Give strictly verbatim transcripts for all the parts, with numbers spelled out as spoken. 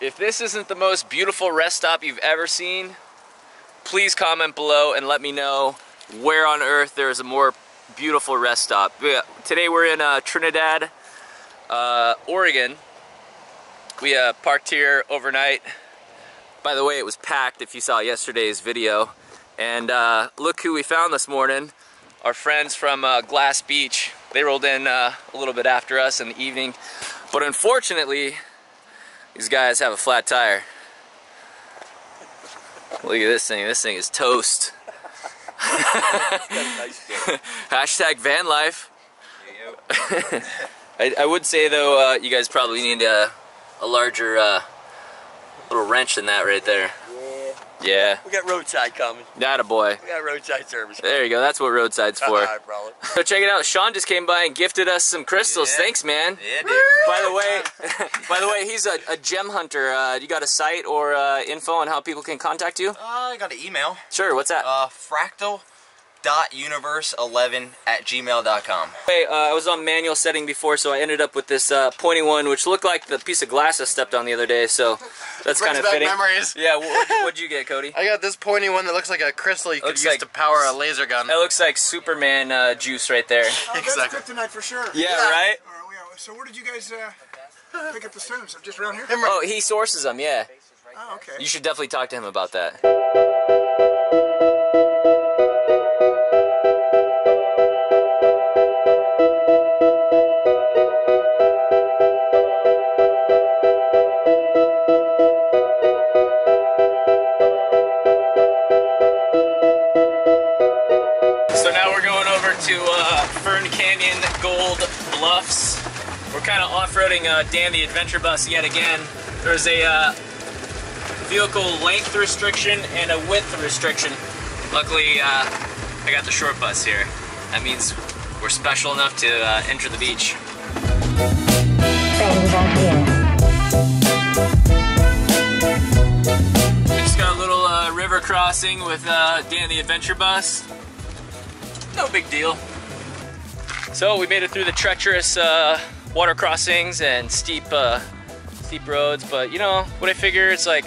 If this isn't the most beautiful rest stop you've ever seen, please comment below and let me know where on earth there is a more beautiful rest stop. Today we're in uh, Trinidad, uh, Oregon. We uh, parked here overnight. By the way, it was packed if you saw yesterday's video. And uh, look who we found this morning. Our friends from uh, Glass Beach. They rolled in uh, a little bit after us in the evening. But unfortunately, these guys have a flat tire. Look at this thing. This thing is toast. Hashtag van life. I, I would say, though, uh, you guys probably need a, a larger uh, little wrench than that right there. Yeah. Yeah. We got roadside coming. Attaboy. We got roadside service coming. There you go. That's what roadside's for. All right, brother. So check it out. Sean just came by and gifted us some crystals. Yeah. Thanks, man. Yeah, dude. By the way, by the way, he's a, a gem hunter. Uh, you got a site or uh, info on how people can contact you? Uh, I got an email. Sure. What's that? Uh, fractal dot universe eleven at gmail dot com. Hey, uh, I was on manual setting before, so I ended up with this uh, pointy one, which looked like the piece of glass I stepped on the other day, so that's kind of fitting. Memories. Yeah, what what'd you get, Cody? I got this pointy one that looks like a crystal you could use like, to power a laser gun. That looks like Superman uh, juice right there. Oh, exactly. That's kryptonite for sure. Yeah, yeah. Right? All right, so where did you guys uh, pick up the stones? Just around here? Oh, he sources them, yeah. Oh, okay. You should definitely talk to him about that. Kind of off-roading uh, Dan the Adventure Bus yet again. There's a uh, vehicle length restriction and a width restriction. Luckily, uh, I got the short bus here. That means we're special enough to uh, enter the beach. We just got a little uh, river crossing with uh, Dan the Adventure Bus. No big deal. So we made it through the treacherous uh, water crossings and steep uh, steep roads, but you know what I figure, it's like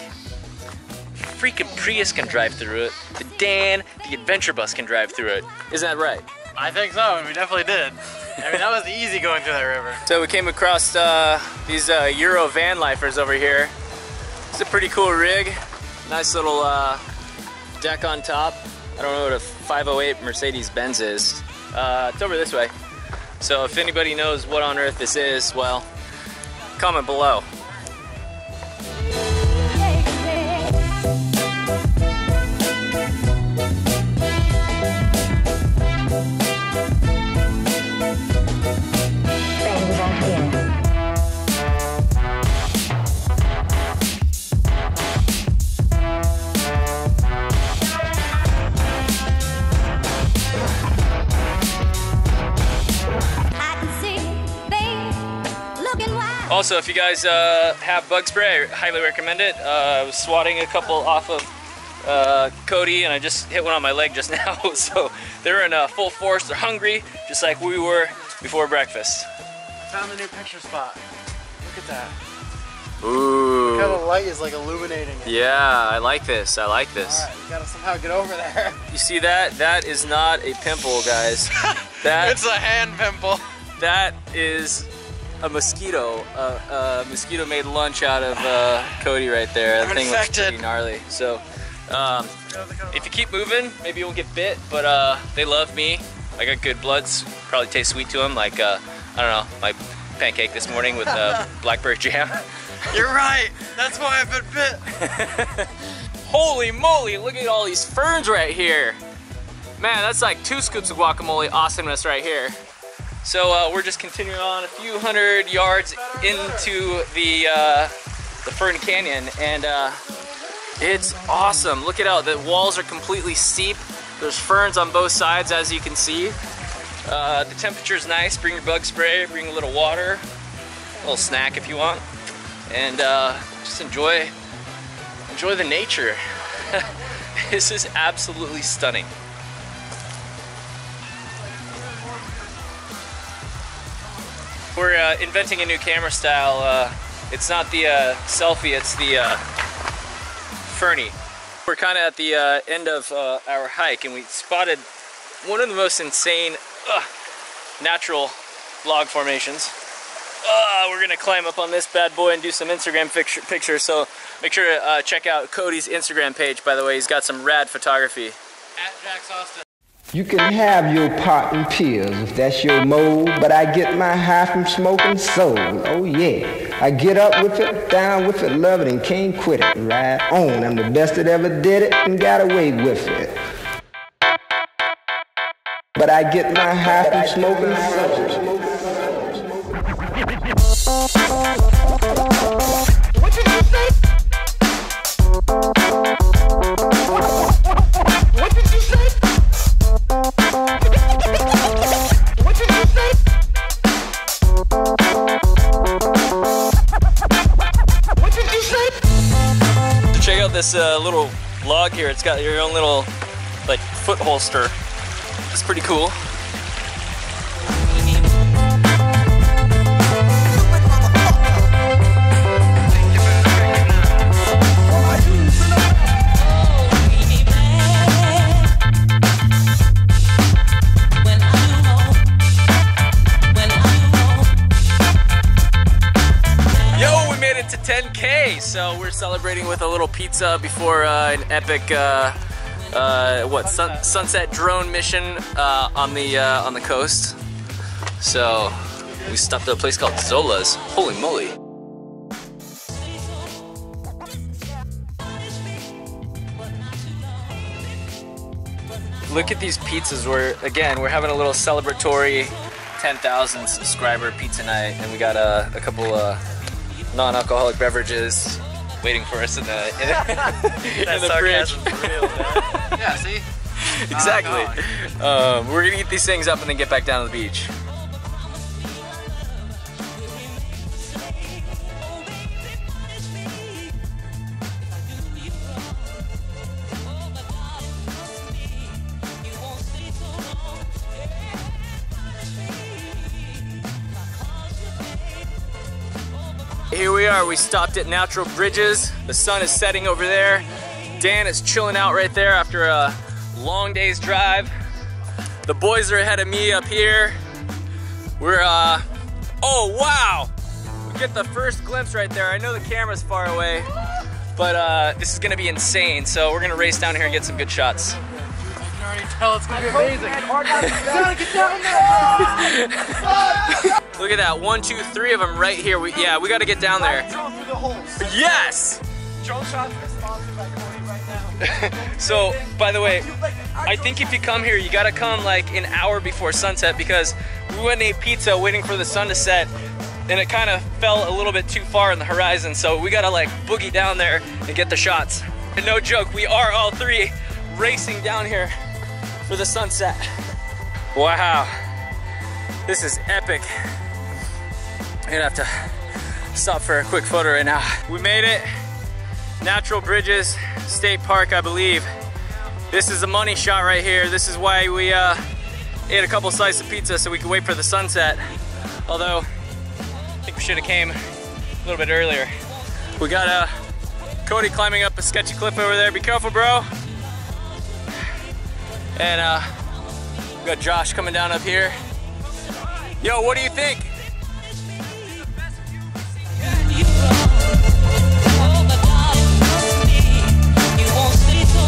freaking Prius can drive through it. The Dan, the Adventure Bus can drive through it. Isn't that right? I think so, and we definitely did. I mean, that was easy going through that river. So we came across uh, these uh, Euro van lifers over here. It's a pretty cool rig. Nice little uh, deck on top. I don't know what a five oh eight Mercedes-Benz is. Uh, it's over this way. So if anybody knows what on earth this is, well, comment below. Also, if you guys uh, have bug spray, I highly recommend it. Uh, I was swatting a couple off of uh, Cody, and I just hit one on my leg just now. So they're in uh, full force. They're hungry, just like we were before breakfast. I found a new picture spot. Look at that. Ooh. Look how the light is like illuminating it. Yeah, I like this. I like this. All right, we gotta somehow get over there. You see that? That is not a pimple, guys. That, it's a hand pimple. That is a mosquito. Uh, a mosquito made lunch out of uh, Cody right there. That I'm thing infected. Looks pretty gnarly. So, um, if you keep moving, maybe you won't get bit, but uh, they love me. I got good bloods. Probably taste sweet to them, like, uh, I don't know, my pancake this morning with uh, blackberry jam. You're right. That's why I've been bit. Holy moly, look at all these ferns right here. Man, that's like two scoops of guacamole awesomeness right here. So uh, we're just continuing on a few hundred yards into the uh, the Fern Canyon, and uh, it's awesome. Look at how the walls are completely steep. There's ferns on both sides, as you can see. Uh, the temperature's nice. Bring your bug spray, bring a little water, a little snack if you want, and uh, just enjoy enjoy the nature. This is absolutely stunning. We're uh, inventing a new camera style. Uh, It's not the uh, selfie, it's the uh, Fernie. We're kind of at the uh, end of uh, our hike, and we spotted one of the most insane uh, natural log formations. Uh, we're gonna climb up on this bad boy and do some Instagram picture, pictures, so make sure to uh, check out Cody's Instagram page, by the way. He's got some rad photography. At Jax Austin. You can have your pot and pills if that's your mode, but I get my high from smoking soul. Oh yeah, I get up with it, down with it, love it, and can't quit it. Right on, I'm the best that ever did it and got away with it. But I get my high from smoking soul. What you just say? This uh, little log here, it's got your own little like foot holster. It's pretty cool. ten K, so we're celebrating with a little pizza before uh, an epic uh, uh, what sun sunset drone mission uh, on the uh, on the coast. So we stopped at a place called Zola's. Holy moly! Look at these pizzas. We're again we're having a little celebratory ten thousand subscriber pizza night, and we got a, a couple. Uh, non-alcoholic beverages waiting for us in the, in the, in the fridge. Real, yeah, see? Exactly. Uh, um, we're going to eat these things up and then get back down to the beach. Here we are, we stopped at Natural Bridges. The sun is setting over there. Dan is chilling out right there after a long day's drive. The boys are ahead of me up here. We're, uh, oh wow! We get the first glimpse right there. I know the camera's far away, but uh, this is gonna be insane. So we're gonna race down here and get some good shots. I can already tell it's gonna be amazing. Look at that, one, two, three of them right here. We, yeah, we got to get down there. Yes! So, by the way, I think if you come here, you got to come like an hour before sunset because we went and ate pizza waiting for the sun to set, and it kind of fell a little bit too far in the horizon, so we got to like boogie down there and get the shots. And no joke, we are all three racing down here for the sunset. Wow. This is epic. I'm gonna have to stop for a quick photo right now. We made it. Natural Bridges State Park, I believe. This is a money shot right here. This is why we uh, ate a couple slices of pizza so we could wait for the sunset. Although, I think we should have came a little bit earlier. We got uh, Cody climbing up a sketchy cliff over there. Be careful, bro. And uh, we got Josh coming down up here. Yo, what do you think?